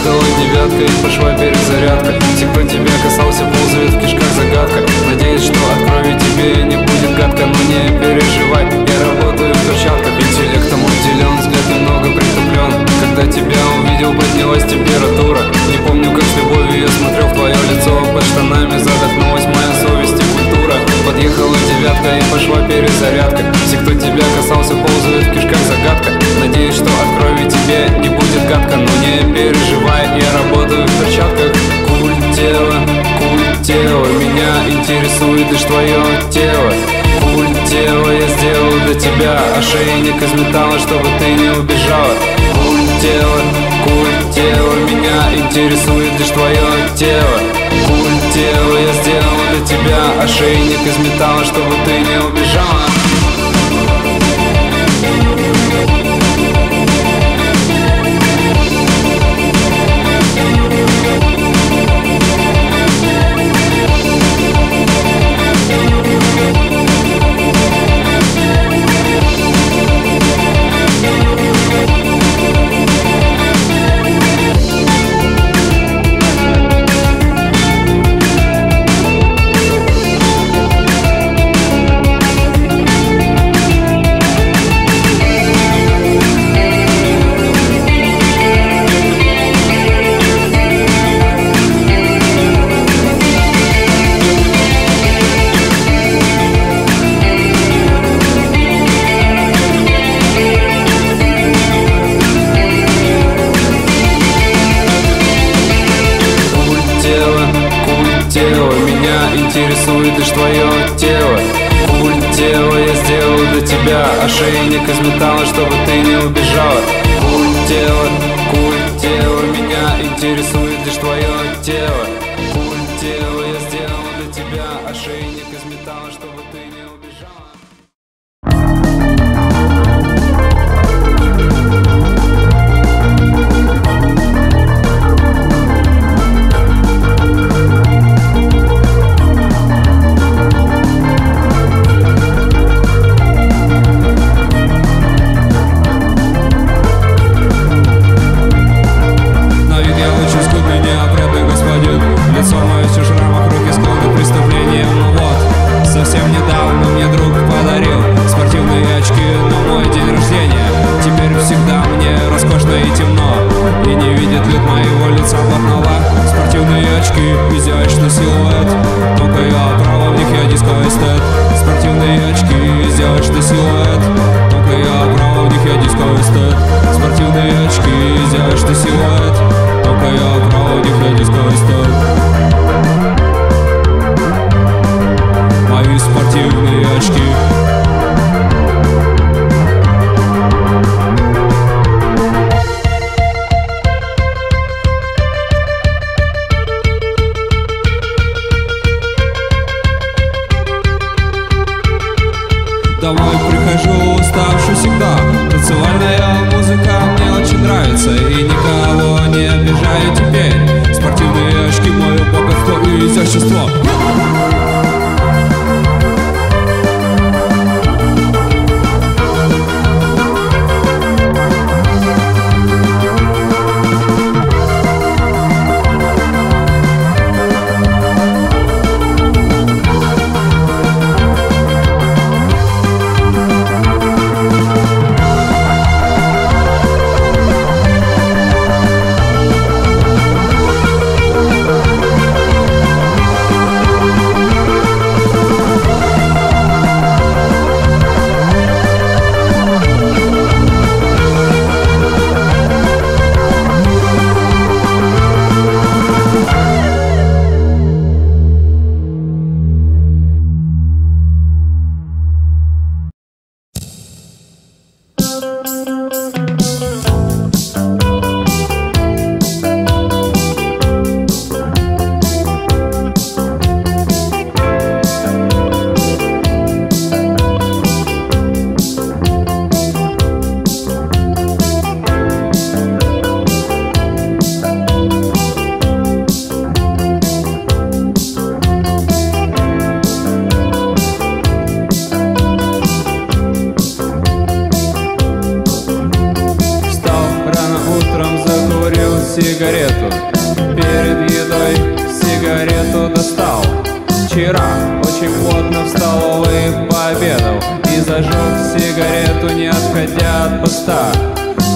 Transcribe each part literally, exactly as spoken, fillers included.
Проехала девятка и пошла перезарядка. Тепло тебя касался, ползает в кишках загадка. Надеюсь, что от крови тебе не будет гадко, но не переживай, я работаю в перчатках. Интеллектом уделен, взгляд немного притуплен. Когда тебя увидел, поднялась температура. Не помню, как с любовью я смотрел в твое лицо. Под штанами задохнулась моя совесть и культура. Подъехала девятка и пошла перезарядка. Все, кто тебя касался, ползают в кишках загадка. Надеюсь, что от крови тебе не будет гадко, но не переживай, я работаю в перчатках. Культ тела, культ тела, меня интересует лишь твое тело. Культ тела, я сделал для тебя ошейник из металла, чтобы ты не убежала. Культ тела, культ тела, меня интересует лишь твое тело. Культ тела, я сделал для тебя ошейник из металла, чтобы ты не убежала. Интересует лишь твое тело. Культ тела, я сделал для тебя ошейник из металла, чтобы ты не убежала. Культ тела, культ тела, меня интересует лишь твое тело. Культ тела, я сделал для тебя ошейник из металла, чтобы ты не убежала. Всегда танцевальная музыка мне очень нравится, и никого не сигарету, перед едой сигарету достал. Вчера очень плотно встал и пообедал, и зажег сигарету, не отходя от поста.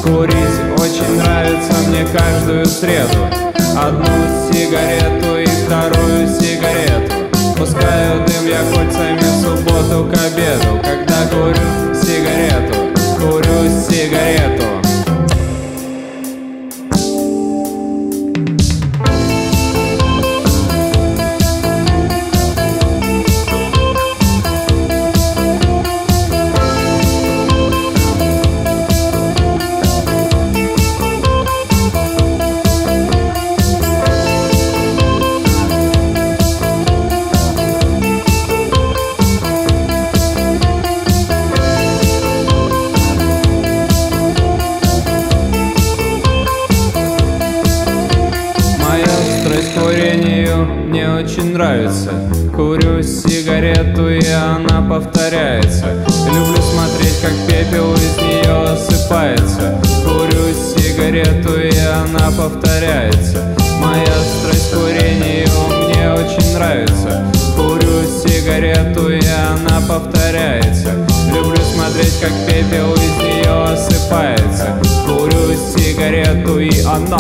Курить очень нравится мне каждую среду, одну сигарету и вторую сигарету. Пускаю дым я кольцами в субботу к обеду, когда курю сигарету, курю сигарету. Мне очень нравится, курю сигарету, и она повторяется. Люблю смотреть, как пепел из нее осыпается. Курю сигарету, и она повторяется. Моя страсть к курению мне очень нравится. Курю сигарету, и она повторяется. Люблю смотреть, как пепел из нее осыпается. Курю сигарету, и она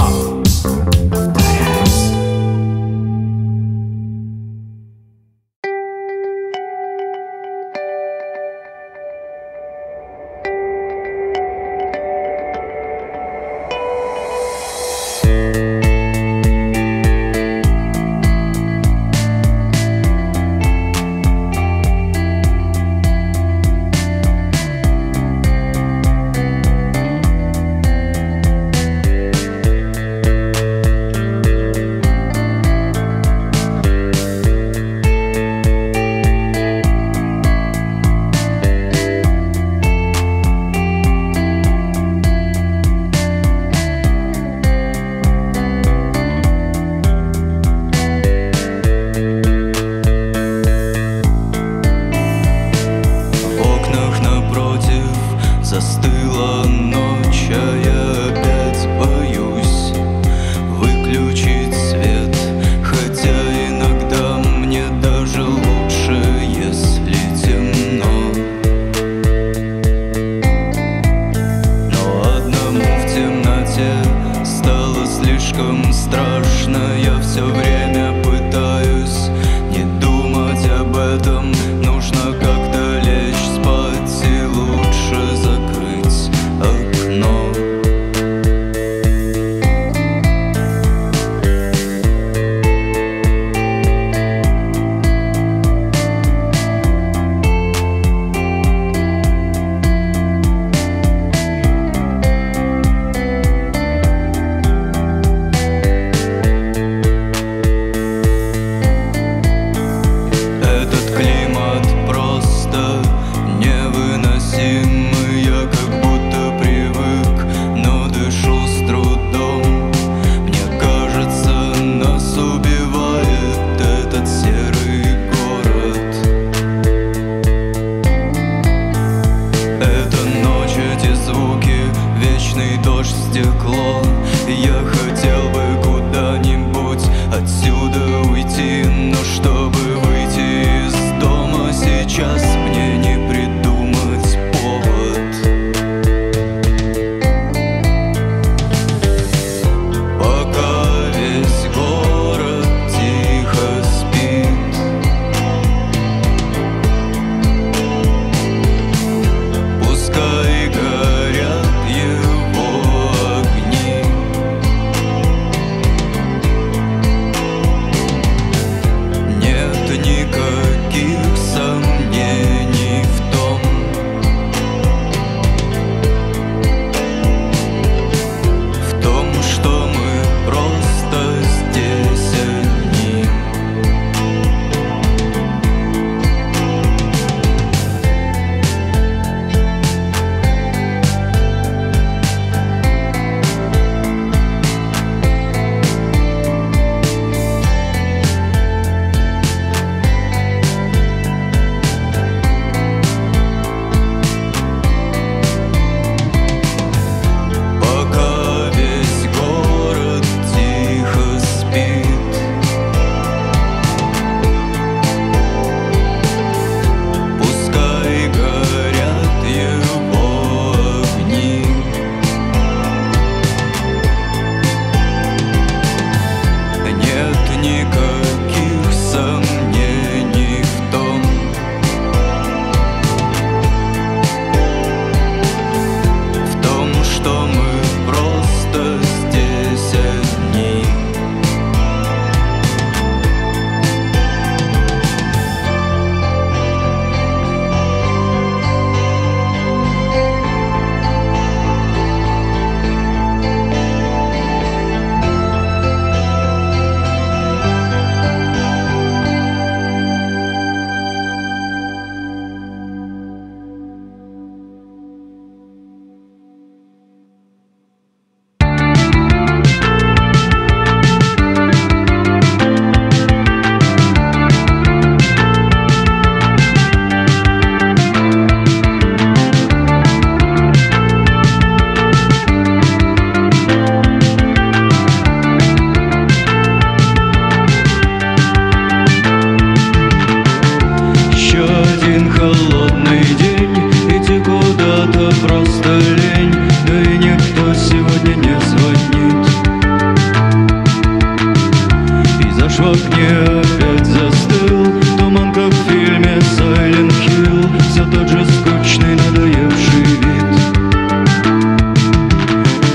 Нож в окне опять застыл, туман, как в фильме Silent Hill. Все тот же скучный, надоевший вид.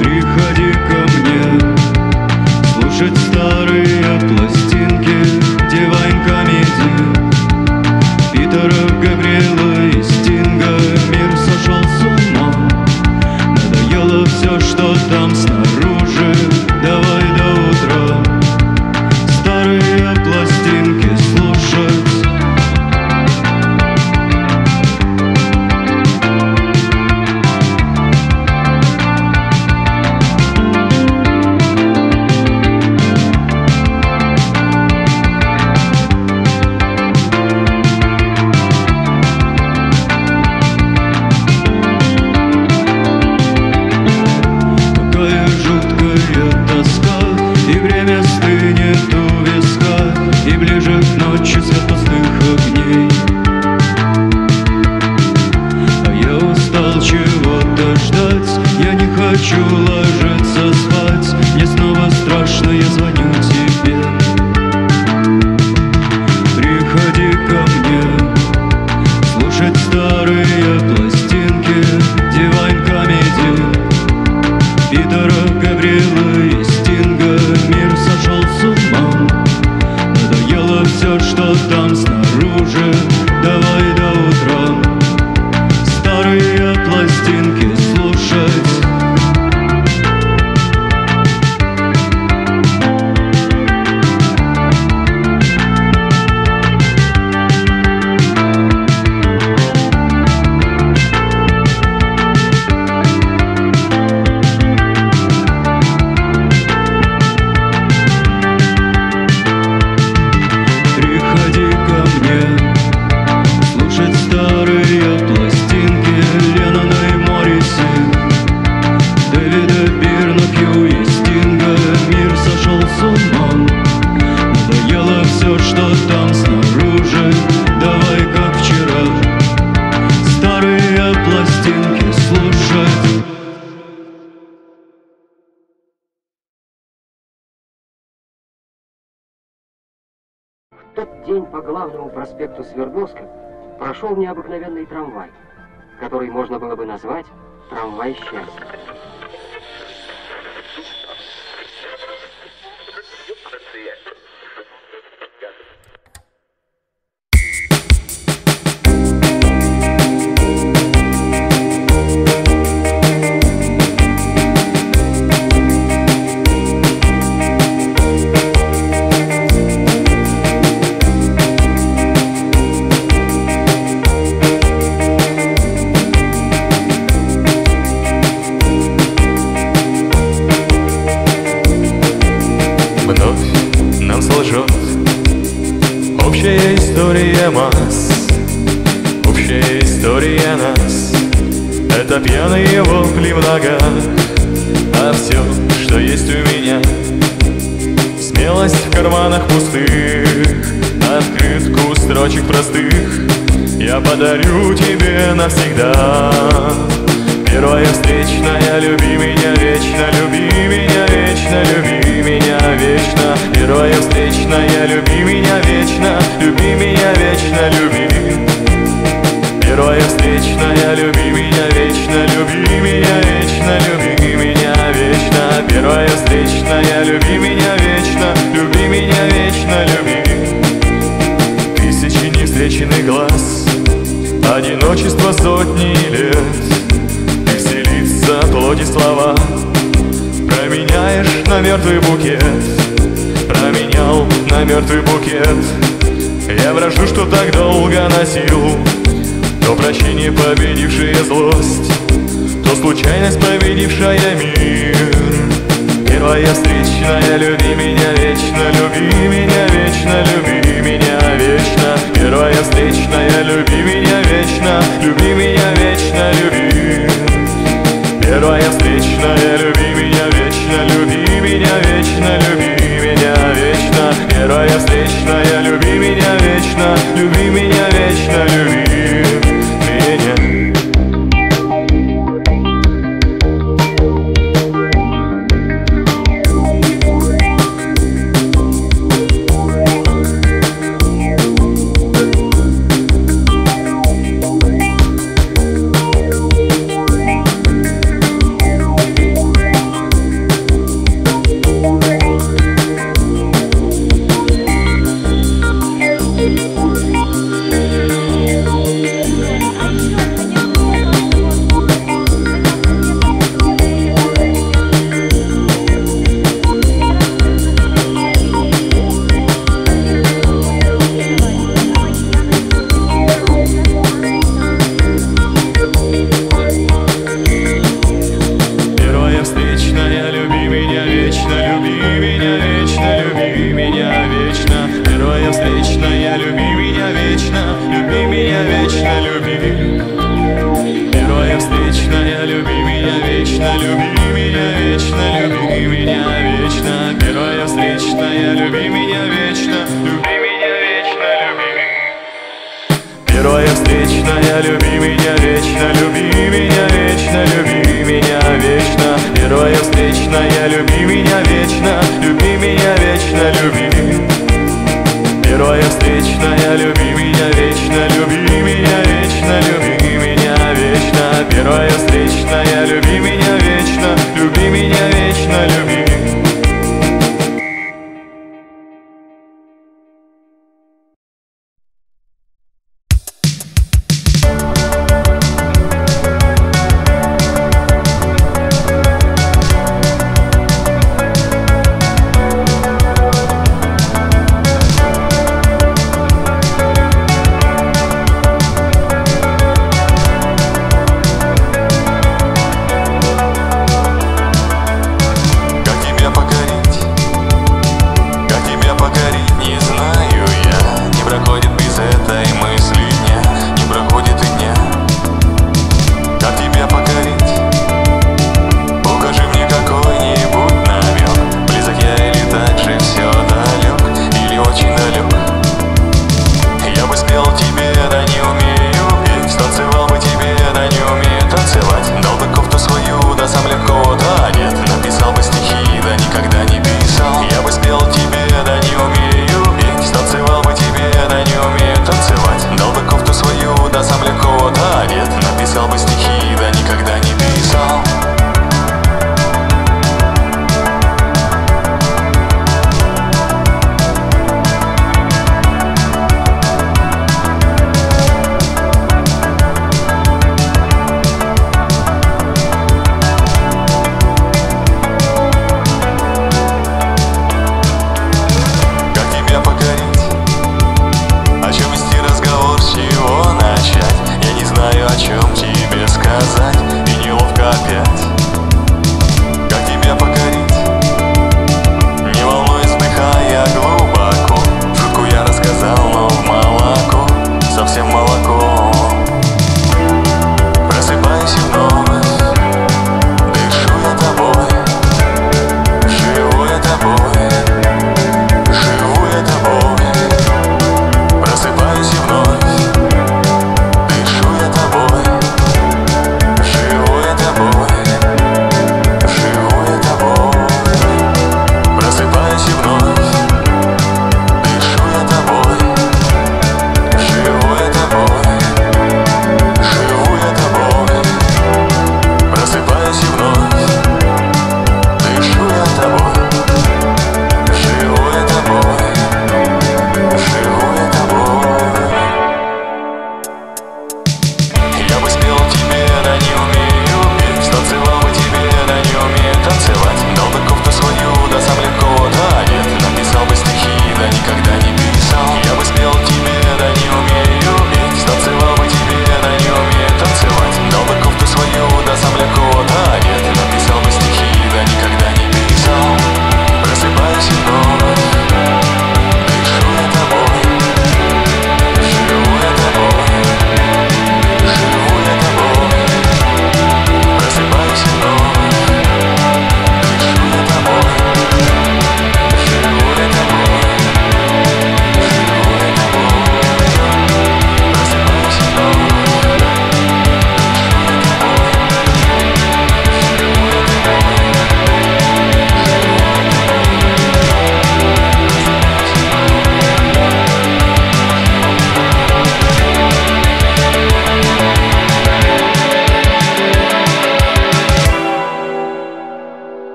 Приходи ко мне слушать старые пластинки Divine Comedy, Питера, Габриэла и Стинга. Мир сошел с ума, надоело все, что там снаружи. Давай до утра пластинки слушать. Какая жуткая тоска, и время стынет у виска. И ближе к ночи свет пустых огней. А я устал чего-то ждать, я не хочу ложиться спать. Мне снова страшно, я звоню тебе. Приходи ко мне слушать старые пластинки Divine Comedy, Питера, Габриэла и Стинга. Мир сошел с ума, все, что там снаружи. Давай до утра старые пластинки слушать. В тот день по главному проспекту Свердловска прошел необыкновенный трамвай, который можно было бы назвать «Трамвай счастья». Общая история масс, общая история нас. Это пьяные вопли в ногах, а все, что есть у меня, смелость в карманах пустых, открытку строчек простых я подарю тебе навсегда. Первая встречная, люби меня вечно, люби меня вечно, люби меня вечно. Первая встречная, люби меня вечно, люби меня вечно, люби. Первая встречная, люби меня вечно, люби меня вечно, люби меня вечно. Первая встречная, люби меня вечно, люби меня вечно, люби. Тысячи невстреченных глаз, одиночество сотни лет. Плоти слова променяешь на мертвый букет, променял на мертвый букет. Я вражду, что так долго носил, то прощение, победившее злость, то случайность, победившая мир. Первая встречная, люби меня вечно, люби меня вечно, люби меня вечно. Первая встречная, люби меня вечно, люби меня вечно, люби. Первая встречная, люби меня вечно, люби меня вечно, люби меня вечно. Первая встречная, люби меня вечно, люби меня вечно, люби меня. вечная, люби меня вечно, люби меня вечно, люби меня. Первая встречная, люби меня вечно, люби меня вечно, люби меня вечно. Первая встречная, люби меня вечно, люби меня вечно, люби. Первая встречная, люби меня вечно, люби меня вечно, люби меня вечно. Первая встречная, люби меня вечно, люби меня вечно, люби.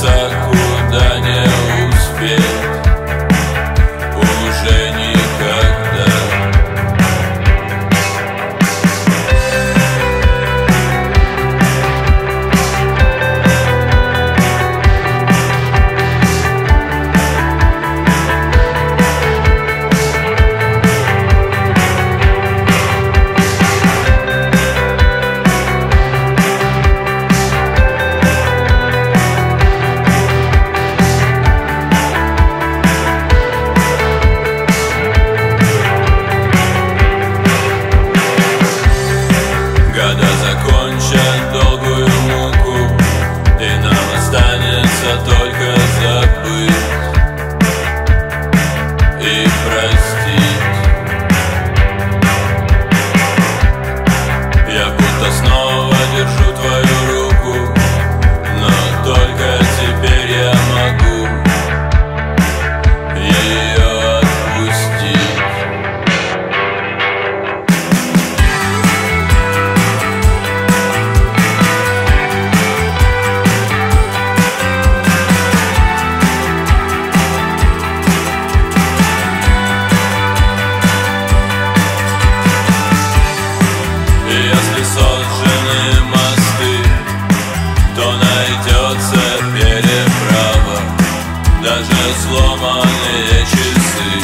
глазах, куда не успеть уже никогда. Сломанные часы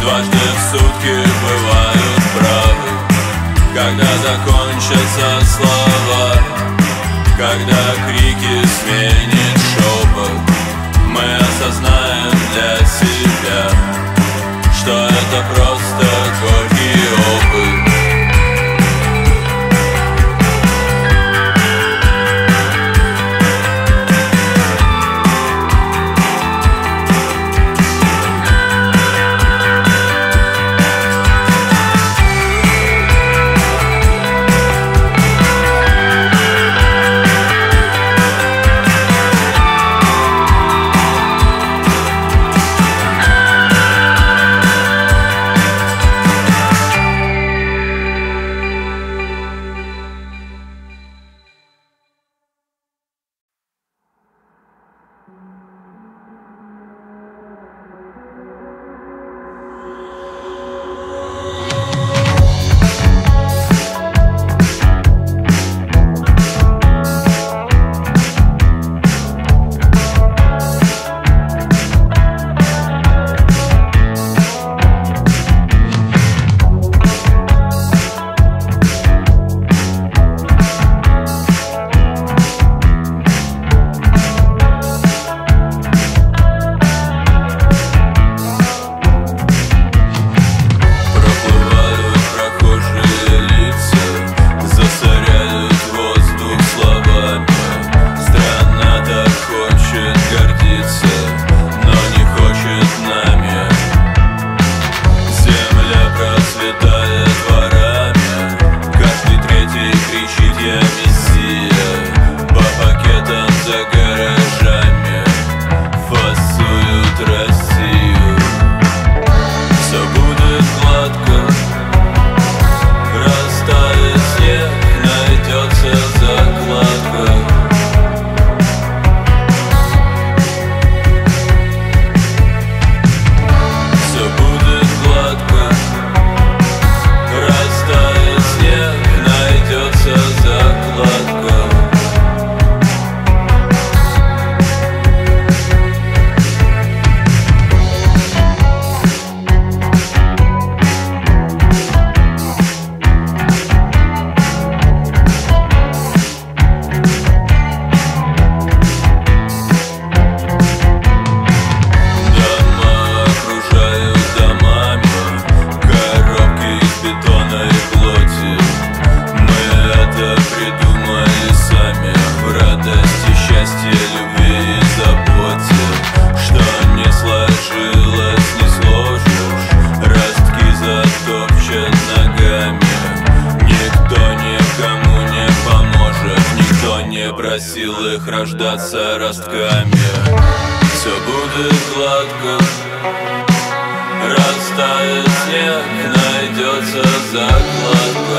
дважды в сутки бывают правы, когда закончатся слова, когда крики сменит шепот, мы осознаем для себя, что это просто горький опыт. Просил их рождаться ростками. Все будет гладко, растает снег, найдется закладка.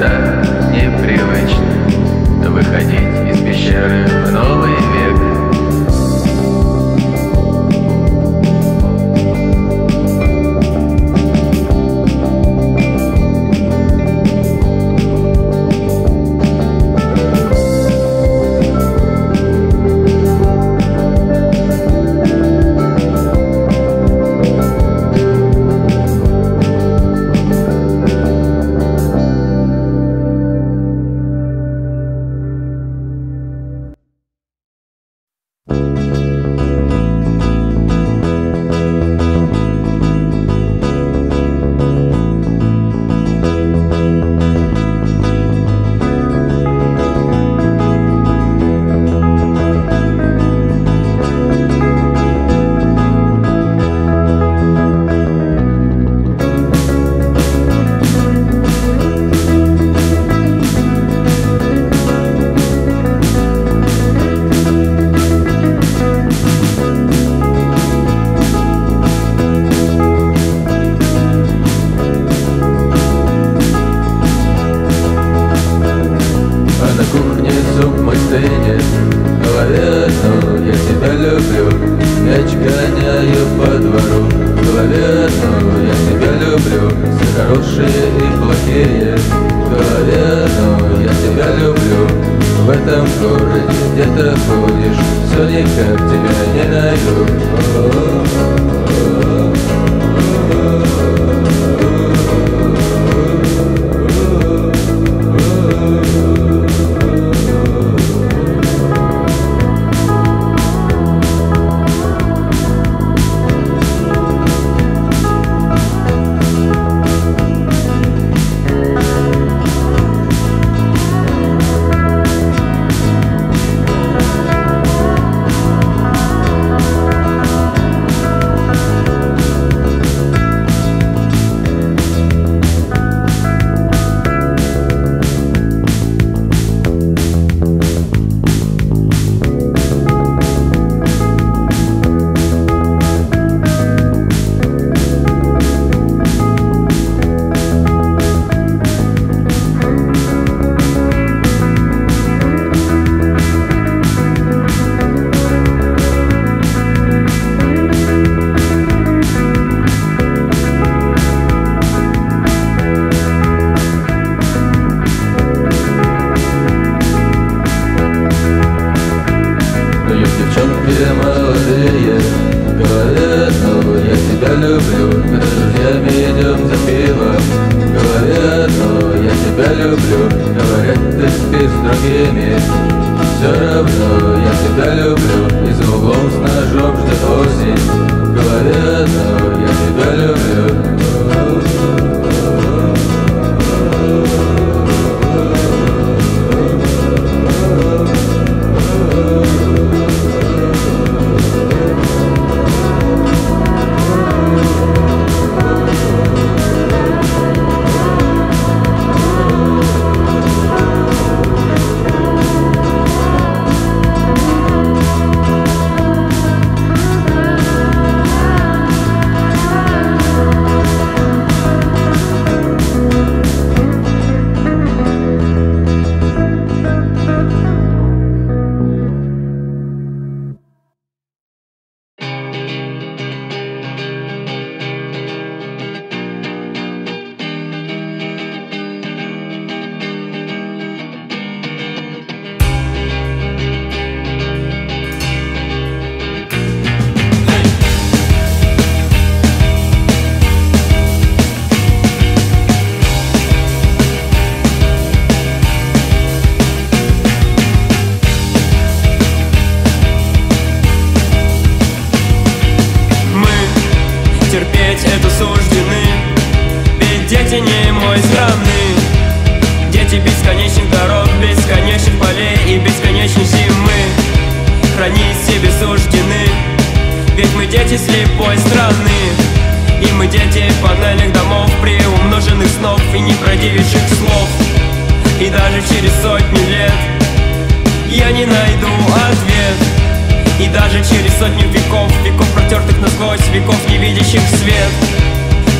места непривычны, выходить из пещеры в новый век.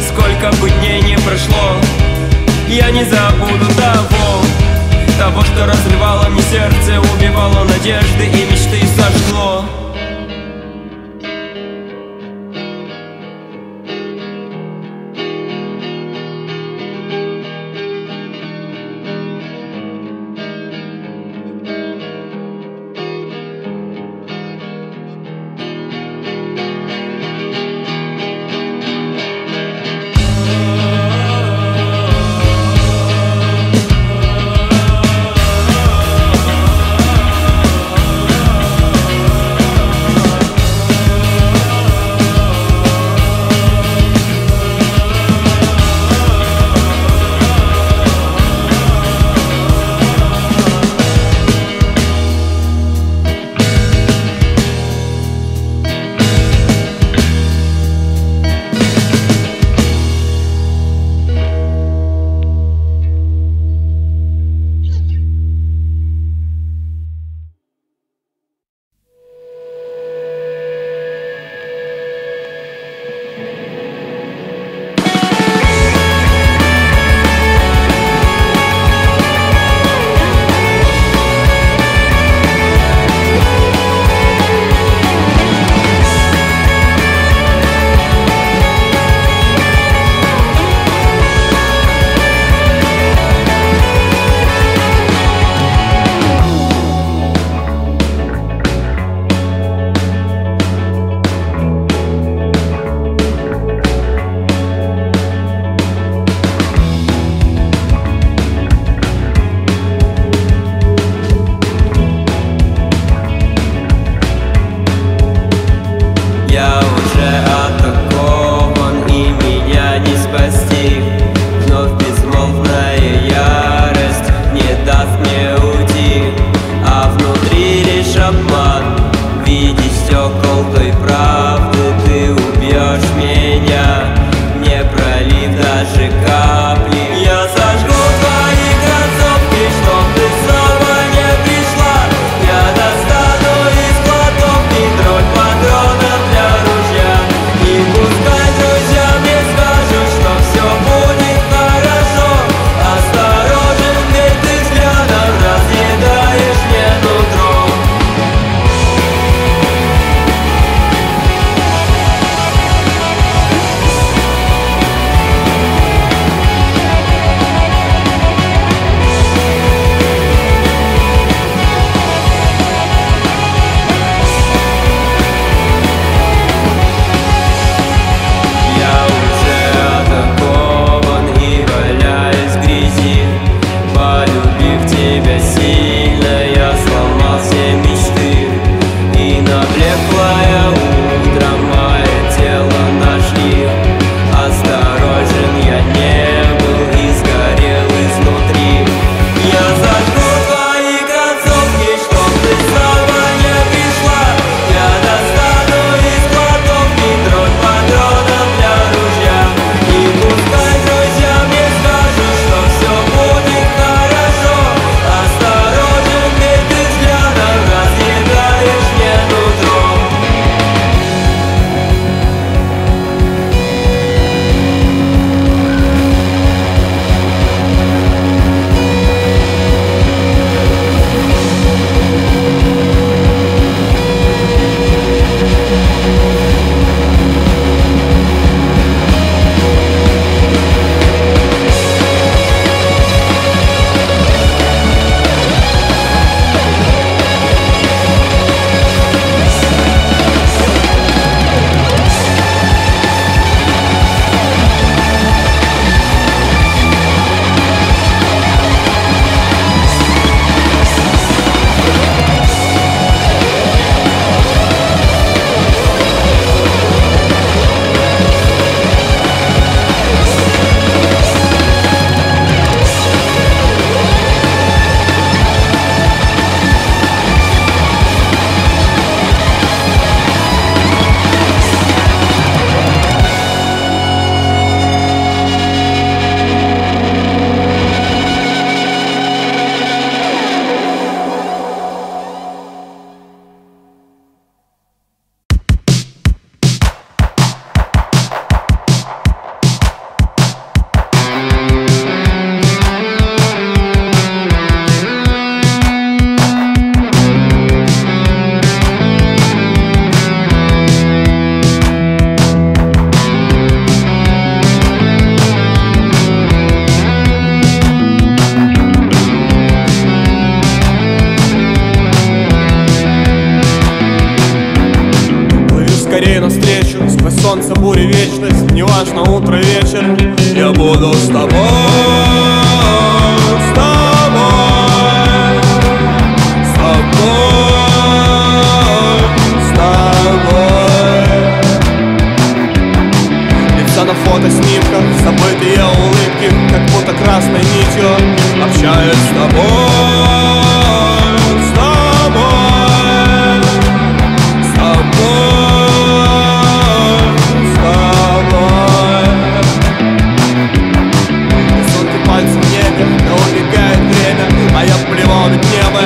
Сколько бы дней не прошло, я не забуду того. того, что разрывало мне сердце, убивало надежды и мечты, сожгло. встречаюсь с тобой, с тобой, с тобой, с тобой. Рисунки пальцев в небе, но убегает время, а я плевал на небо,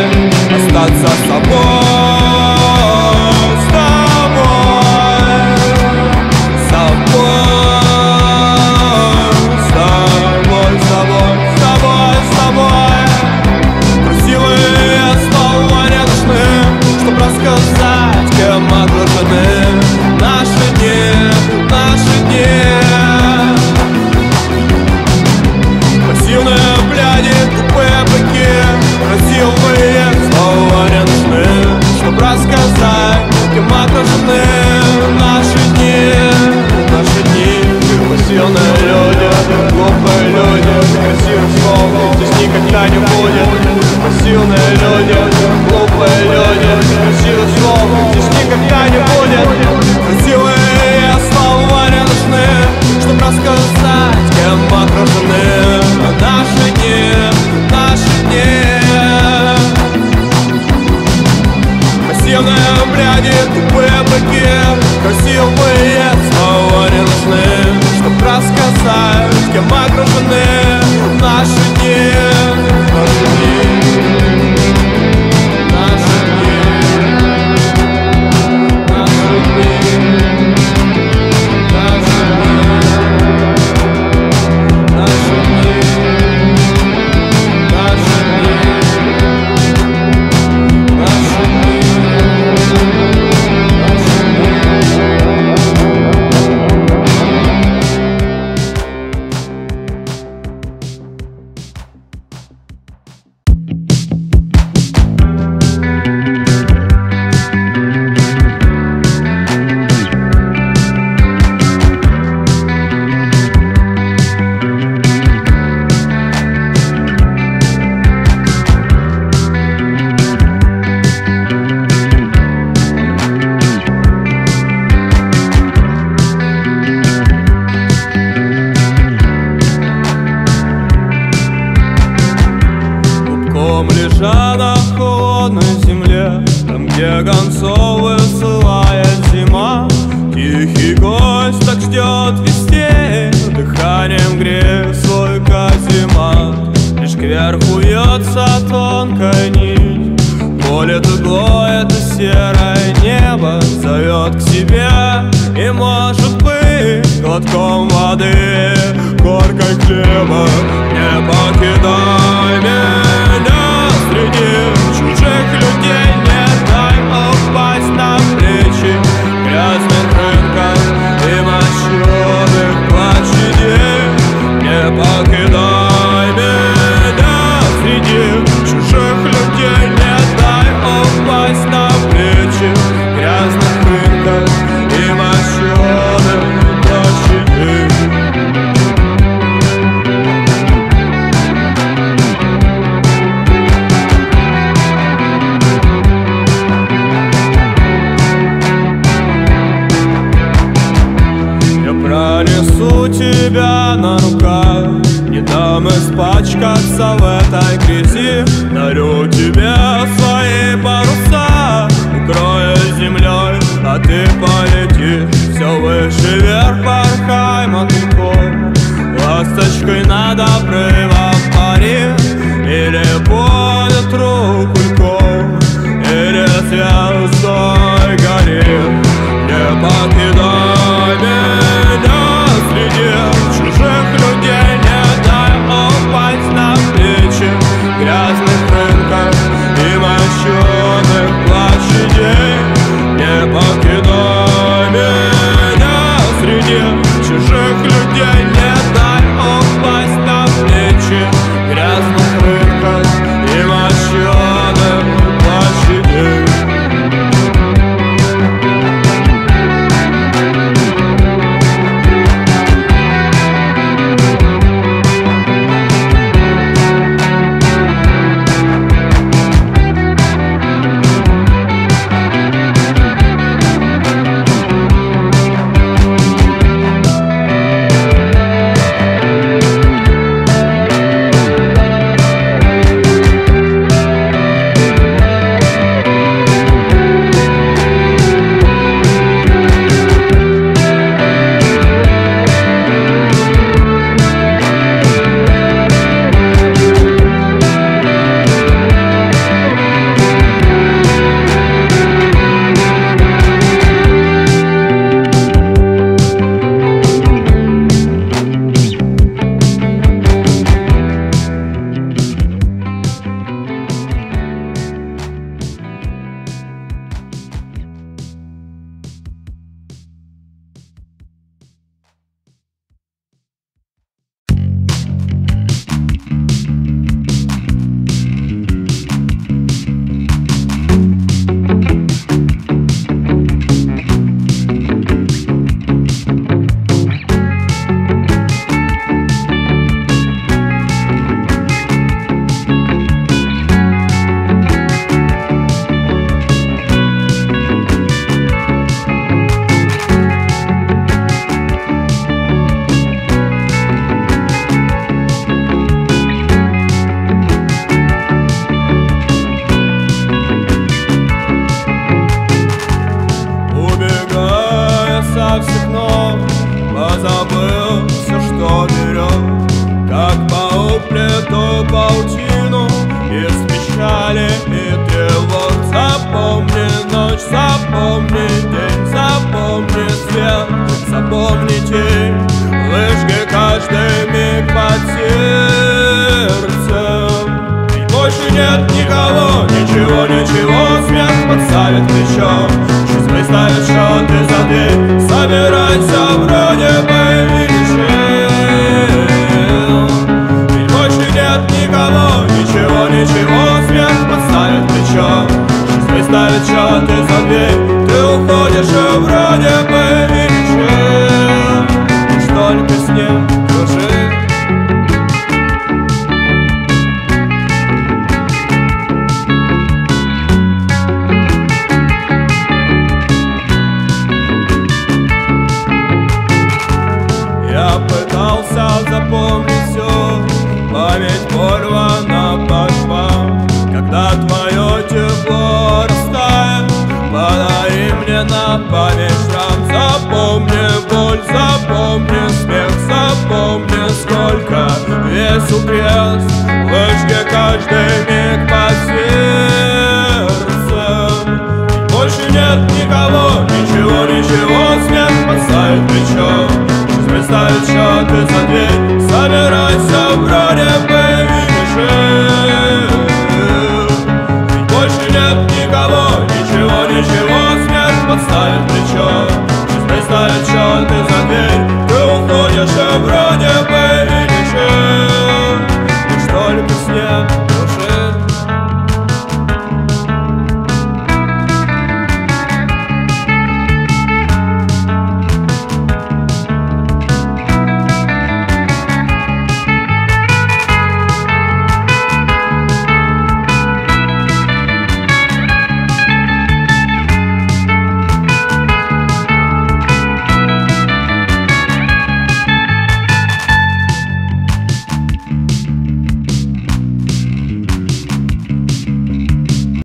остаться с тобой, с тобой, с тобой. Чужих людей не дай упасть на плечи. нет никого. Ничего, ничего, смех подставит плечо. Жизнь представит, что ты за дверь. Собирайся, вроде повеличил. Ведь больше нет никого. Ничего, ничего, смех подставит плечо. Жизнь представит, что ты за дверь. Ты уходишь, и вроде повеличил. Лишь только с ним кружит. Запомни все, память порвана по швам. Когда твое тепло растает, подари мне на память шрам. Запомни боль, запомни смех, запомни, сколько весу крест. Лучше каждый миг по сердцу. Больше нет никого, ничего, ничего, смех поставит плечо. Представить, что ты за дверь, собирайся вроде бы.